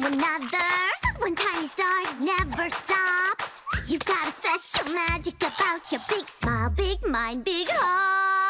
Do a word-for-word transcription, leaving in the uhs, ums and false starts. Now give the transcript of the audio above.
to another. One tiny star never stops. You've got a special magic about your big smile, big mind, big heart.